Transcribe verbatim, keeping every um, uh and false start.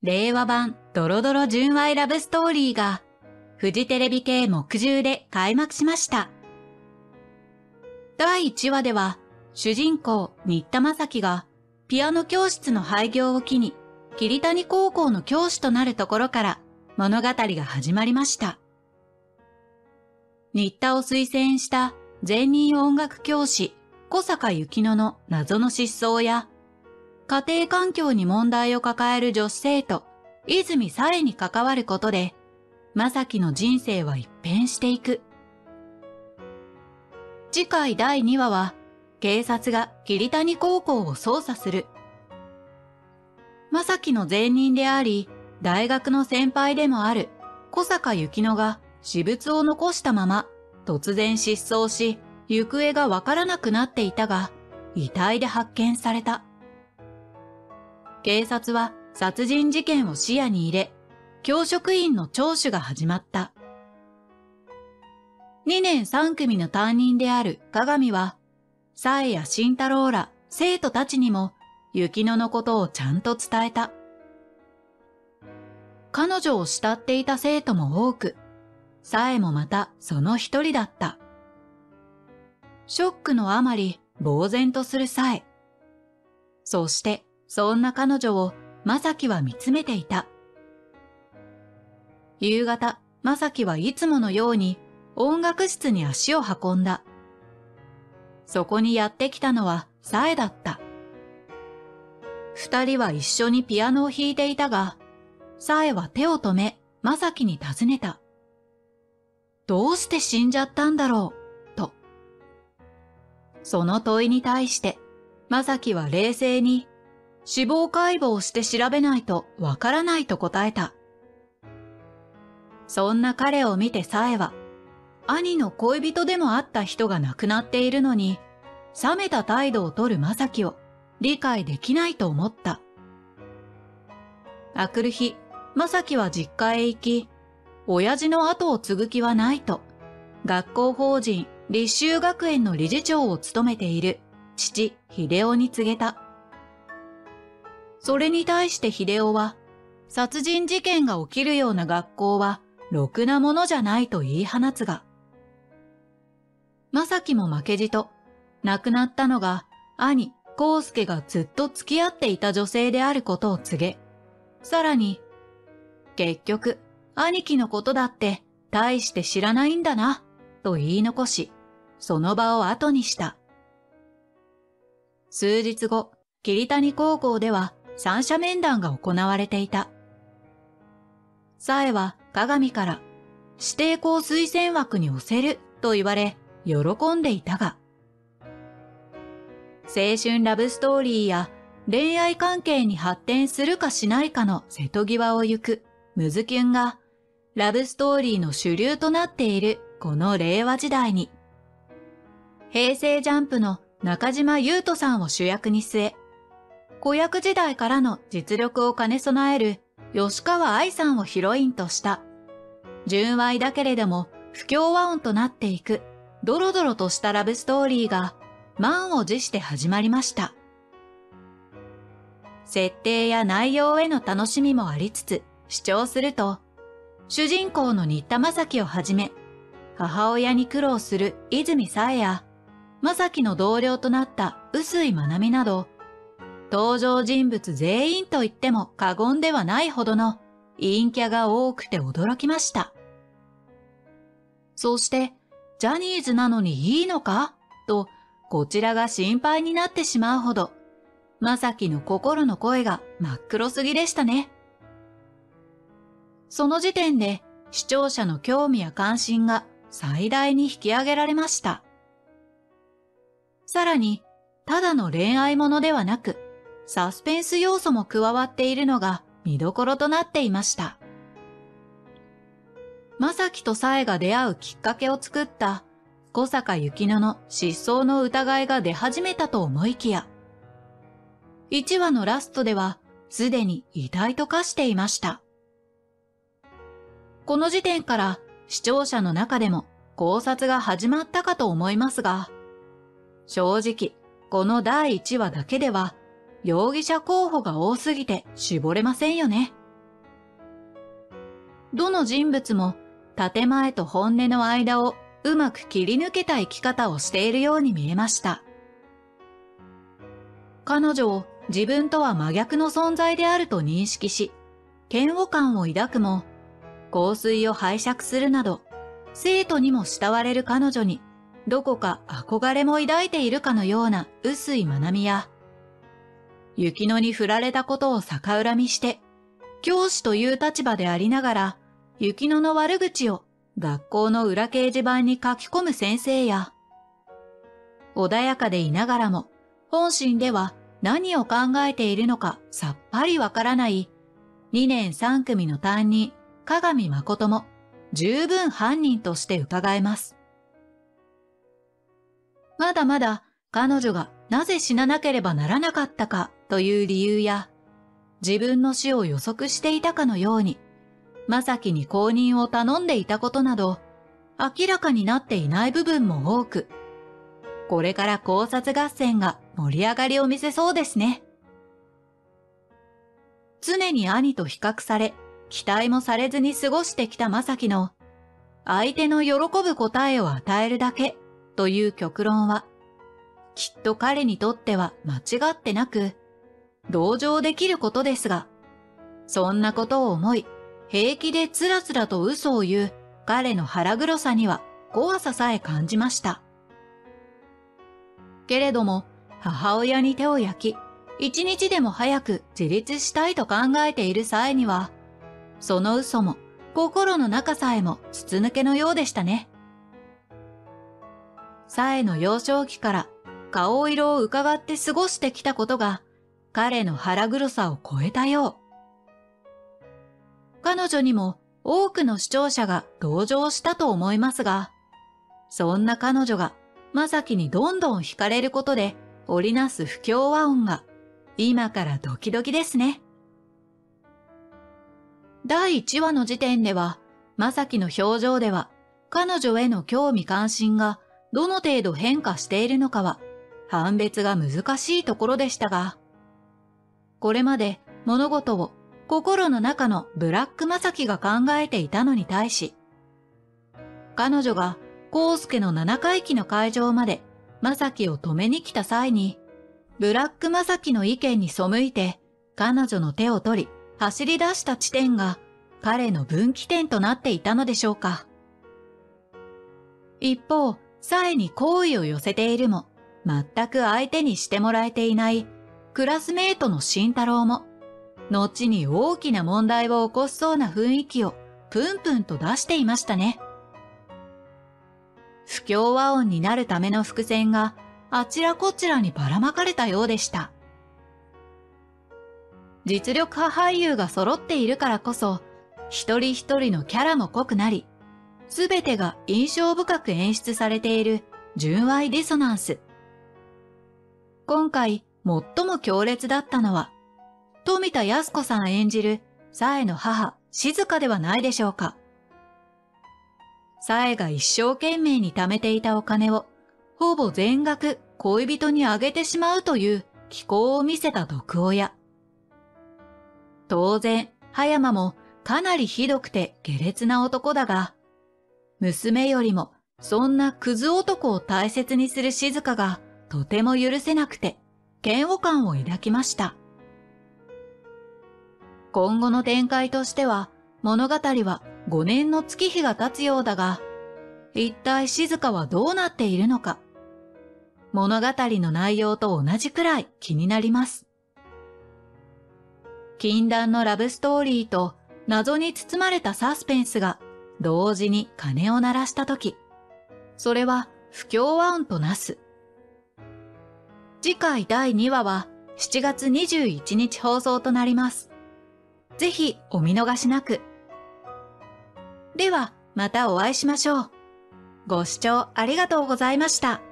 令和版ドロドロ純愛ラブストーリーがフジテレビ系木じゅうで開幕しました。だいいちわでは主人公新田正樹がピアノ教室の廃業を機に桐谷高校の教師となるところから物語が始まりました。新田を推薦した前任音楽教師小坂幸乃の謎の失踪や家庭環境に問題を抱える女子生徒泉さえに関わることで正樹の人生は一変していく。次回だいにわは警察が桐谷高校を捜査する。正樹の前任であり大学の先輩でもある小坂幸乃が私物を残したまま突然失踪し行方がわからなくなっていたが遺体で発見された。警察は殺人事件を視野に入れ、教職員の聴取が始まった。にねんさんくみの担任である鏡は、さえや慎太郎ら生徒たちにも、雪乃のことをちゃんと伝えた。彼女を慕っていた生徒も多く、さえもまたその一人だった。ショックのあまり、呆然とするさえ。そして、そんな彼女を正樹は見つめていた。夕方、正樹はいつものように音楽室に足を運んだ。そこにやってきたのはさえだった。二人は一緒にピアノを弾いていたが、さえは手を止め正樹に尋ねた。どうして死んじゃったんだろう、と。その問いに対して、正樹は冷静に、死亡解剖をして調べないとわからないと答えた。そんな彼を見てさえは、兄の恋人でもあった人が亡くなっているのに、冷めた態度をとる正樹を理解できないと思った。あくる日、正樹は実家へ行き、親父の後を継ぐ気はないと、学校法人立修学園の理事長を務めている父、秀夫に告げた。それに対して秀夫は、殺人事件が起きるような学校は、ろくなものじゃないと言い放つが、正樹も負けじと、亡くなったのが、兄、康介がずっと付き合っていた女性であることを告げ、さらに、結局、兄貴のことだって、大して知らないんだな、と言い残し、その場を後にした。数日後、桐谷高校では、三者面談が行われていた。さえは鏡から指定校推薦枠に押せると言われ喜んでいたが、青春ラブストーリーや恋愛関係に発展するかしないかの瀬戸際を行くムズキュンがラブストーリーの主流となっているこの令和時代に、平成ジャンプの中島裕翔さんを主役に据え、子役時代からの実力を兼ね備える吉川愛さんをヒロインとした、純愛だけれども不協和音となっていくドロドロとしたラブストーリーが満を持して始まりました。設定や内容への楽しみもありつつ、視聴すると、主人公の新田正樹をはじめ、母親に苦労する泉さえや、正樹の同僚となった臼井愛美など、登場人物全員と言っても過言ではないほどの陰キャが多くて驚きました。そして、ジャニーズなのにいいのかと、こちらが心配になってしまうほど、正樹の心の声が真っ黒すぎでしたね。その時点で視聴者の興味や関心が最大に引き上げられました。さらに、ただの恋愛ものではなく、サスペンス要素も加わっているのが見どころとなっていました。正樹とさえが出会うきっかけを作った小坂幸乃の失踪の疑いが出始めたと思いきや、いちわのラストではすでに遺体と化していました。この時点から視聴者の中でも考察が始まったかと思いますが、正直、このだいいちわだけでは容疑者候補が多すぎて絞れませんよね。どの人物も建前と本音の間をうまく切り抜けた生き方をしているように見えました。彼女を自分とは真逆の存在であると認識し、嫌悪感を抱くも、香水を拝借するなど、生徒にも慕われる彼女に、どこか憧れも抱いているかのような薄いまなみや、雪乃に振られたことを逆恨みして、教師という立場でありながら、雪乃の悪口を学校の裏掲示板に書き込む先生や、穏やかでいながらも、本心では何を考えているのかさっぱりわからない、にねんさんくみの担任、加賀美誠も十分犯人として伺えます。まだまだ彼女がなぜ死ななければならなかったかという理由や、自分の死を予測していたかのように、正樹に後任を頼んでいたことなど、明らかになっていない部分も多く、これから考察合戦が盛り上がりを見せそうですね。常に兄と比較され、期待もされずに過ごしてきた正樹の、相手の喜ぶ答えを与えるだけという極論は、きっと彼にとっては間違ってなく、同情できることですが、そんなことを思い、平気でつらつらと嘘を言う彼の腹黒さには怖ささえ感じました。けれども、母親に手を焼き、一日でも早く自立したいと考えている際には、その嘘も心の中さえも筒抜けのようでしたね。さえの幼少期から顔色を伺って過ごしてきたことが彼の腹黒さを超えたよう。彼女にも多くの視聴者が同情したと思いますが、そんな彼女が正樹にどんどん惹かれることで織りなす不協和音が今からドキドキですね。だいいちわの時点では、正樹の表情では、彼女への興味関心がどの程度変化しているのかは、判別が難しいところでしたが、これまで物事を心の中のブラック正樹が考えていたのに対し、彼女が康介のななかいきの会場まで正樹を止めに来た際に、ブラック正樹の意見に背いて彼女の手を取り、走り出した地点が彼の分岐点となっていたのでしょうか。一方、さえに好意を寄せているも、全く相手にしてもらえていないクラスメートの慎太郎も、後に大きな問題を起こしそうな雰囲気をプンプンと出していましたね。不協和音になるための伏線があちらこちらにばらまかれたようでした。実力派俳優が揃っているからこそ、一人一人のキャラも濃くなり、すべてが印象深く演出されている純愛ディソナンス。今回、最も強烈だったのは、富田靖子さん演じる、紗重の母、静香ではないでしょうか。紗重が一生懸命に貯めていたお金を、ほぼ全額恋人にあげてしまうという奇行を見せた毒親。当然、葉山もかなりひどくて下劣な男だが、娘よりもそんなクズ男を大切にする静香がとても許せなくて、嫌悪感を抱きました。今後の展開としては、物語はごねんの月日が経つようだが、一体静香はどうなっているのか、物語の内容と同じくらい気になります。禁断のラブストーリーと謎に包まれたサスペンスが同時に鐘を鳴らしたとき、それは不協和音となす。次回だいにわはしちがつにじゅういちにち放送となります。ぜひお見逃しなく。ではまたお会いしましょう。ご視聴ありがとうございました。